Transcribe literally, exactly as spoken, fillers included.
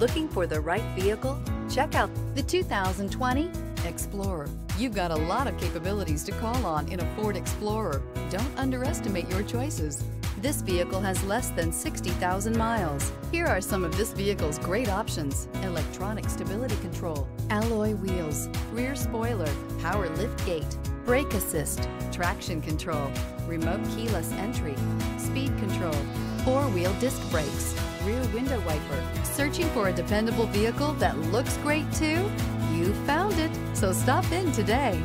Looking for the right vehicle? Check out the two thousand twenty Explorer. You've got a lot of capabilities to call on in a Ford Explorer. Don't underestimate your choices. This vehicle has less than sixty thousand miles. Here are some of this vehicle's great options: electronic stability control, alloy wheels, rear spoiler, power lift gate, brake assist, traction control, remote keyless entry, speed control, four-wheel disc brakes, rear window wiper. Searching for a dependable vehicle that looks great too? You found it, so stop in today.